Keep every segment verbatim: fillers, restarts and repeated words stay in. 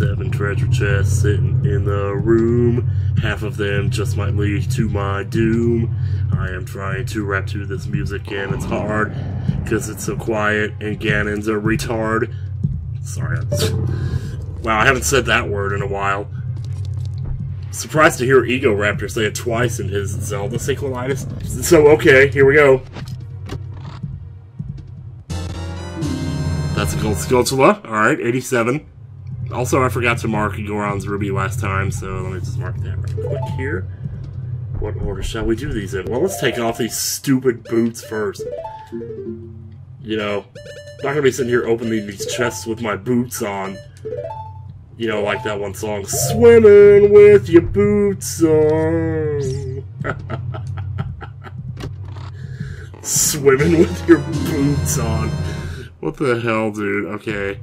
seven treasure chests sitting in the room. Half of them just might lead to my doom. I am trying to rap to this music and it's hard because it's so quiet and Ganon's a retard. Sorry. I just... Wow, I haven't said that word in a while. Surprised to hear Egoraptor say it twice in his Zelda sequelitis. So, okay, here we go. That's a gold Skulltula. Alright, eighty-seven. Also, I forgot to mark Goron's Ruby last time, so let me just mark that right quick here. What order shall we do these in? Well, let's take off these stupid boots first. You know, I'm not gonna be sitting here opening these chests with my boots on. You know, like that one song, swimming with your boots on. Swimming with your boots on. What the hell, dude? Okay.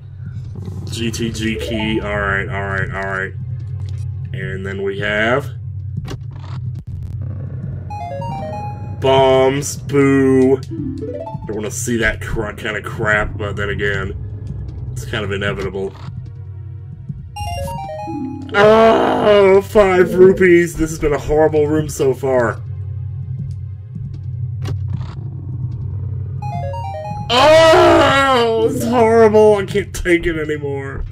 G T G key. Alright, alright, alright. And then we have... bombs. Boo. Don't want to see that cr kind of crap, but then again, it's kind of inevitable. Oh, five rupees. This has been a horrible room so far. Oh, it's horrible. I can't take it anymore.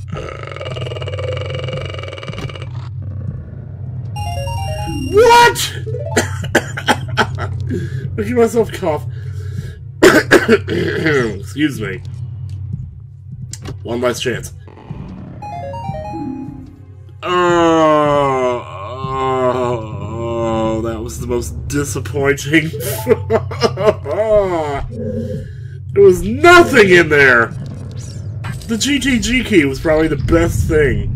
What? Making myself cough. Excuse me. One last chance. Oh, oh, oh, that was the most disappointing. There was nothing in there! The G T G key was probably the best thing.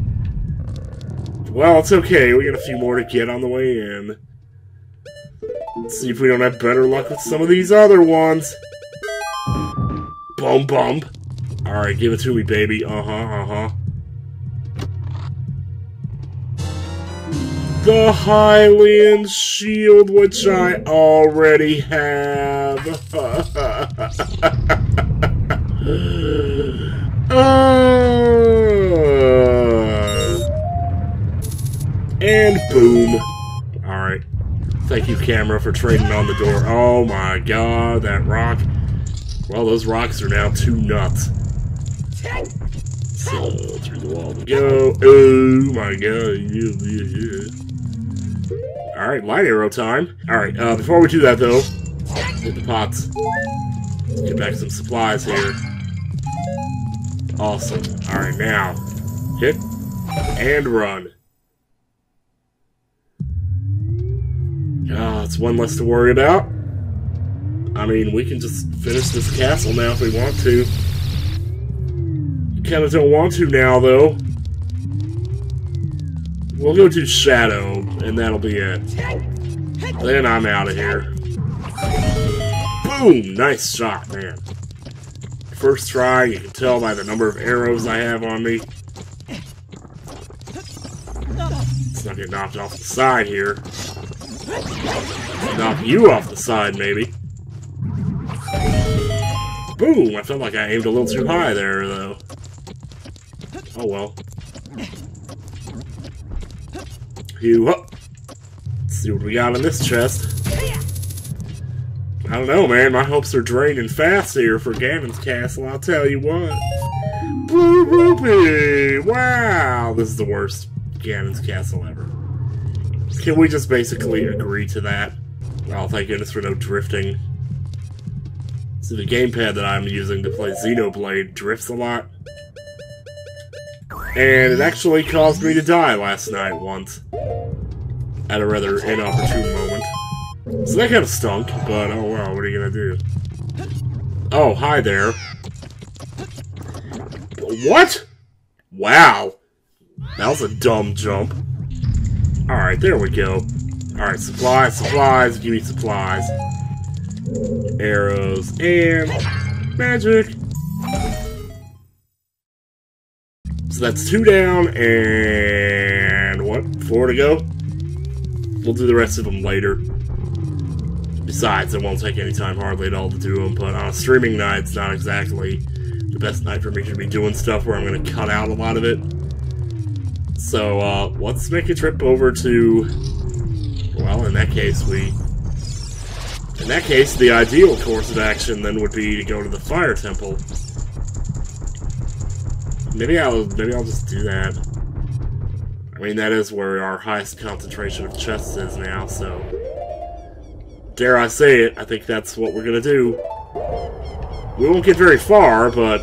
Well, it's okay. We got a few more to get on the way in. Let's see if we don't have better luck with some of these other ones. Bump, bump. Alright, give it to me, baby. Uh-huh, uh-huh. The Hylian shield, which I already have. uh, and boom. Alright. Thank you, camera, for trading on the door. Oh my god, that rock. Well, those rocks are now two nuts. So, through the wall we go. Oh my god. Yeah, yeah, yeah. Alright, light arrow time. Alright, uh, before we do that though, hit the pots. Get back some supplies here. Awesome. Alright, now. Hit and run. Ah, it's one less to worry about. I mean, we can just finish this castle now if we want to. Kinda don't want to now though. We'll go to Shadow, and that'll be it. Then I'm out of here. Boom! Nice shot, man. First try, you can tell by the number of arrows I have on me. Let's not get knocked off the side here. Knock you off the side, maybe. Boom! I felt like I aimed a little too high there, though. Oh well. Let's see what we got in this chest. I don't know, man. My hopes are draining fast here for Ganon's Castle, I'll tell you what. Blue Rupee! Wow! This is the worst Ganon's Castle ever. Can we just basically agree to that? Oh, thank goodness for no drifting. See, the gamepad that I'm using to play Xenoblade drifts a lot. And it actually caused me to die last night once. At a rather inopportune moment. So that kind of stunk, but oh well, what are you gonna do? Oh, hi there. What? Wow. That was a dumb jump. Alright, there we go. Alright, supplies, supplies, give me supplies. Arrows, and... magic! So that's two down, and what? Four to go? We'll do the rest of them later. Besides, it won't take any time hardly at all to do them, but on a streaming night, it's not exactly the best night for me to be doing stuff where I'm going to cut out a lot of it. So, uh, let's make a trip over to... Well, in that case, we... In that case, the ideal course of action then would be to go to the Fire Temple. Maybe I'll, maybe I'll just do that. I mean, that is where our highest concentration of chests is now, so... Dare I say it, I think that's what we're gonna do. We won't get very far, but...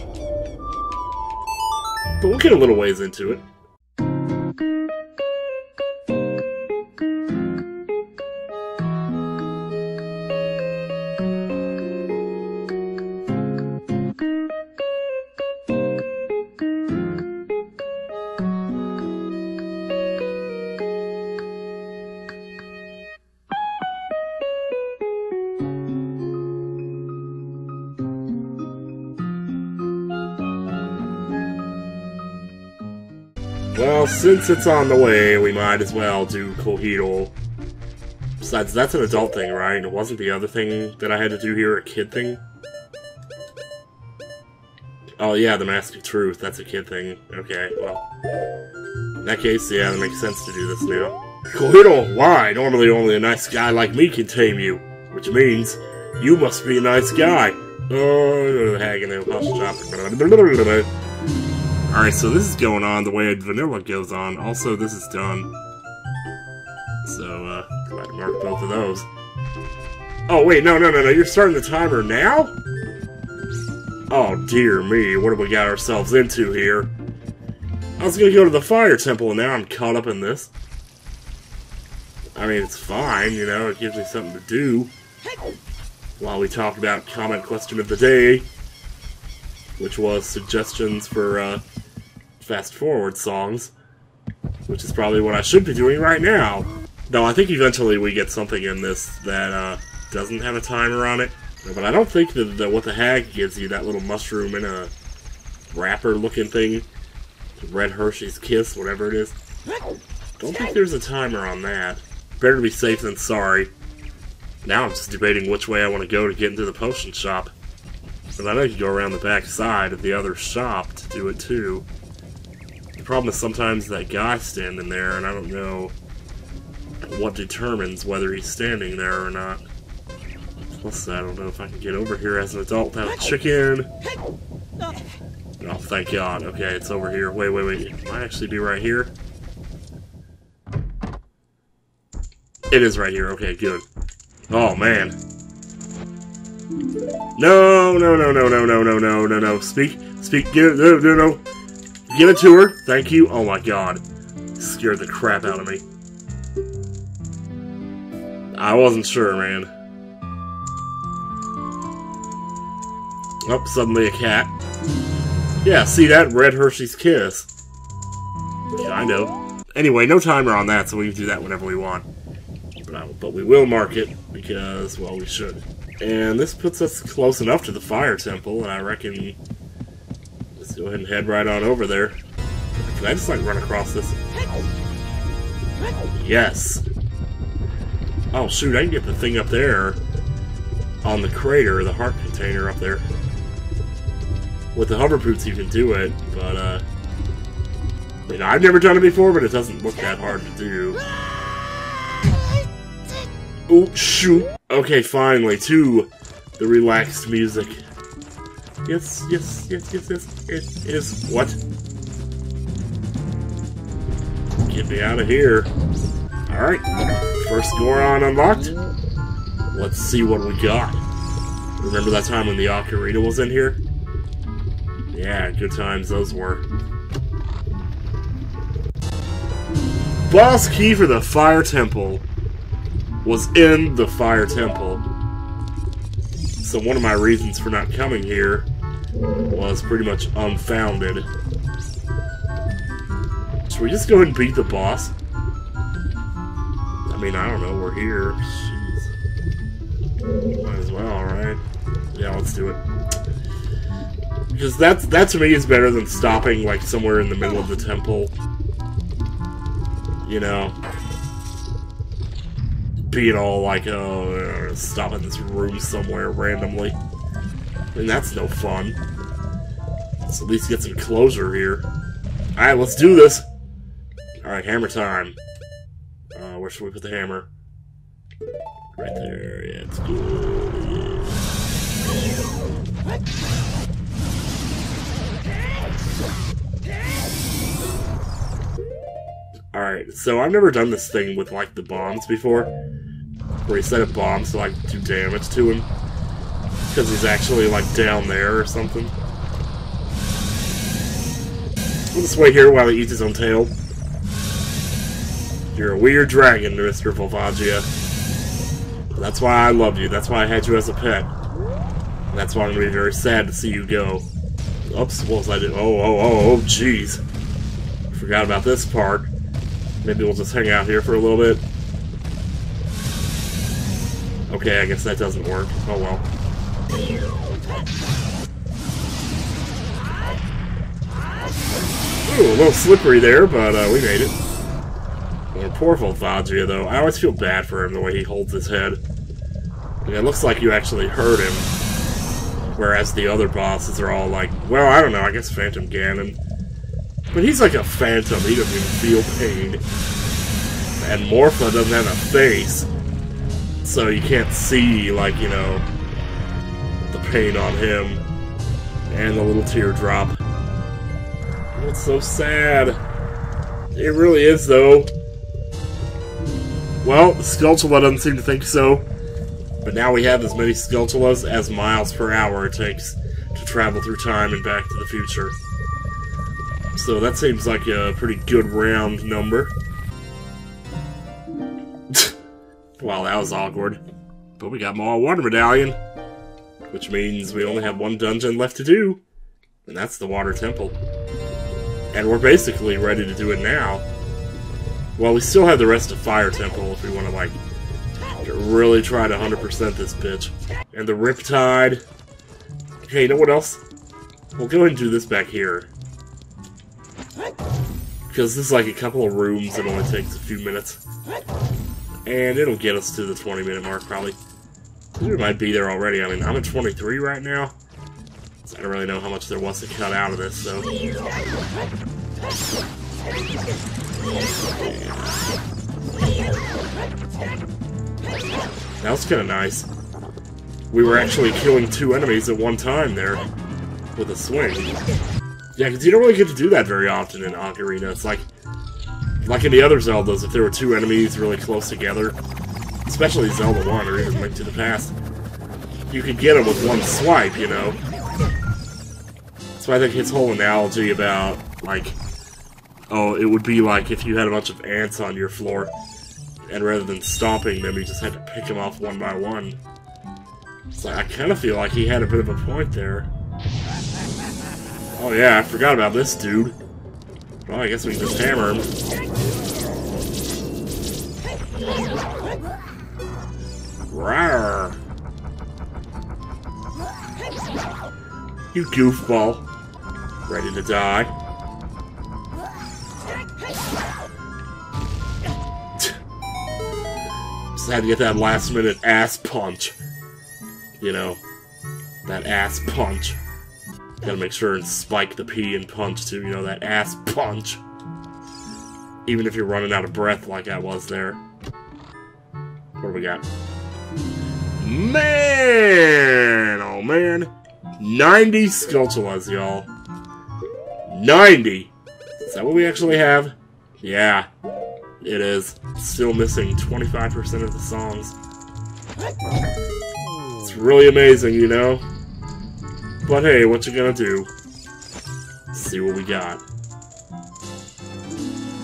But we'll get a little ways into it. Well, since it's on the way, we might as well do Kohido. Besides, that's an adult thing, right? It wasn't the other thing that I had to do here a kid thing? Oh yeah, the Mask of Truth, that's a kid thing. Okay, well. In that case, yeah, it makes sense to do this now. Kohido, why? Normally only a nice guy like me can tame you. Which means, you must be a nice guy. Oh, hanging there, push chopping. Alright, so this is going on the way vanilla goes on. Also, this is done. So, uh, glad to mark both of those. Oh, wait, no, no, no, no, you're starting the timer now? Oh, dear me, what have we got ourselves into here? I was gonna go to the Fire Temple, and now I'm caught up in this. I mean, it's fine, you know, it gives me something to do. While we talk about comment question of the day, which was suggestions for, uh, fast-forward songs, which is probably what I should be doing right now. Though I think eventually we get something in this that uh, doesn't have a timer on it. But I don't think that, that what the hag gives you, that little mushroom in a wrapper-looking thing, Red Hershey's Kiss, whatever it is, don't think there's a timer on that. Better to be safe than sorry. Now I'm just debating which way I want to go to get into the potion shop. But I know you can go around the back side of the other shop to do it too. The problem is sometimes that guy's standing there, and I don't know what determines whether he's standing there or not. Plus, I don't know if I can get over here as an adult without a chicken. Oh, thank God. Okay, it's over here. Wait, wait, wait. It might actually be right here. It is right here. Okay, good. Oh, man. No, no, no, no, no, no, no, no, no, no. Speak, speak, give it, no, no, no. Give it to her. Thank you. Oh my God. Scared the crap out of me. I wasn't sure, man. Oh, suddenly a cat. Yeah, see that? Red Hershey's Kiss. Kind of. Anyway, no timer on that, so we can do that whenever we want. But, I, but we will mark it, because, well, we should. And this puts us close enough to the Fire Temple, and I reckon... Let's go ahead and head right on over there. Can I just, like, run across this? Yes! Oh, shoot, I can get the thing up there on the crater, the heart container up there. With the hover boots you can do it, but, uh... I mean, I've never done it before, but it doesn't look that hard to do. Oh, shoot! Okay, finally, to the relaxed music. Yes, yes, yes, yes, yes, it is. What? Get me out of here. Alright, first Goron unlocked. Let's see what we got. Remember that time when the ocarina was in here? Yeah, good times those were. Boss key for the Fire Temple was in the Fire Temple. So one of my reasons for not coming here was pretty much unfounded. Should we just go ahead and beat the boss? I mean, I don't know, we're here. Jeez. Might as well, right? Yeah, let's do it. Because that's, that to me is better than stopping like somewhere in the middle of the temple. You know? Being all like, oh, stop in this room somewhere randomly. I mean, that's no fun. Let's at least get some closure here. Alright, let's do this! Alright, hammer time. Uh, where should we put the hammer? Right there, yeah, it's cool. Alright, so I've never done this thing with, like, the bombs before. Where you set up bombs to, like, do damage to him. Because he's actually, like, down there or something. We'll just wait here while he eats his own tail. You're a weird dragon, Mister Volvagia. That's why I love you. That's why I had you as a pet. And that's why I'm gonna be very sad to see you go. Oops, what was I doing? Oh, oh, oh, oh, jeez. Forgot about this part. Maybe we'll just hang out here for a little bit. Okay, I guess that doesn't work. Oh well. Ooh, a little slippery there, but uh, we made it. Oh, poor Volvagia, though. I always feel bad for him, the way he holds his head. And it looks like you actually hurt him. Whereas the other bosses are all like, well, I don't know, I guess Phantom Ganon. But he's like a phantom, he doesn't even feel pain. And Morpha doesn't have a face. So you can't see, like, you know, the pain on him. And the little teardrop. Oh, it's so sad. It really is, though. Well, Skulltula doesn't seem to think so, but now we have as many Skulltulas as miles per hour it takes to travel through time and back to the future. So that seems like a pretty good round number. Wow, that was awkward. But we got more Water Medallion, which means we only have one dungeon left to do, and that's the Water Temple. And we're basically ready to do it now. Well, we still have the rest of Fire Temple if we want to, like, really try to one hundred percent this bitch. And the Riptide. Hey, you know what else? We'll go ahead and do this back here. Because this is like a couple of rooms that only takes a few minutes. And it'll get us to the twenty minute mark, probably. We might be there already. I mean, I'm at twenty-three right now. So I don't really know how much there was to cut out of this, so... That was kinda nice. We were actually killing two enemies at one time there, with a swing. Yeah, because you don't really get to do that very often in Ocarina. It's like, like in the other Zeldas, if there were two enemies really close together, especially Zelda one or even Link to the Past, you could get them with one swipe, you know? So I think his whole analogy about, like, oh, it would be like if you had a bunch of ants on your floor, and rather than stomping them, you just had to pick them off one by one. So I kind of feel like he had a bit of a point there. Oh yeah, I forgot about this dude. Well, I guess we can just hammer him. Rawr! You goofball. Ready to die. Had to get that last minute ass punch. You know, that ass punch. Gotta make sure and spike the P and punch too, you know, that ass punch. Even if you're running out of breath like I was there. What do we got? Man! Oh man. ninety Skulltulas, y'all. ninety! Is that what we actually have? Yeah. It is. Still missing twenty-five percent of the songs. It's really amazing, you know? But hey, what you gonna do? Let's see what we got.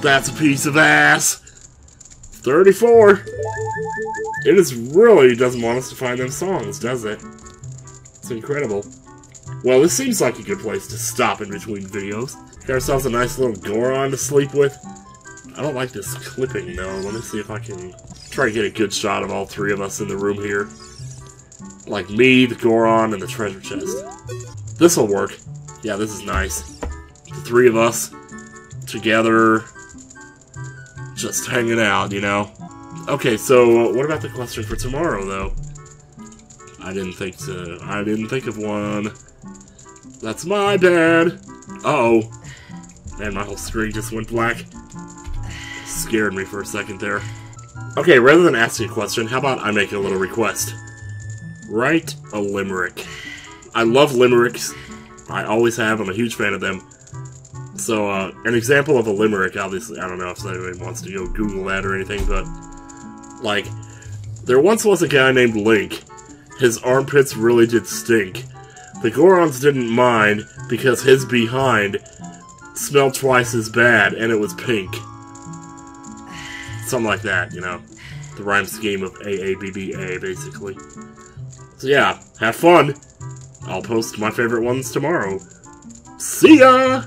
That's a piece of ass! thirty-four! It just really doesn't want us to find them songs, does it? It's incredible. Well, this seems like a good place to stop in between videos. Got ourselves a nice little Goron to sleep with. I don't like this clipping, though. Let me see if I can try to get a good shot of all three of us in the room here. Like me, the Goron, and the treasure chest. This'll work. Yeah, this is nice. The three of us together, just hanging out, you know? Okay, so uh, what about the question for tomorrow, though? I didn't think to... I didn't think of one. That's my bad! Uh-oh. Man, my whole screen just went black. scared me for a second there. Okay, rather than asking a question, how about I make a little request? Write a limerick. I love limericks. I always have. I'm a huge fan of them. So, uh, an example of a limerick, obviously, I don't know if anybody wants to go Google that or anything, but, like, there once was a guy named Link. His armpits really did stink. The Gorons didn't mind, because his behind smelled twice as bad, and it was pink. Something like that, you know. The rhyme scheme of A A B B A, basically. So yeah, have fun! I'll post my favorite ones tomorrow. See ya!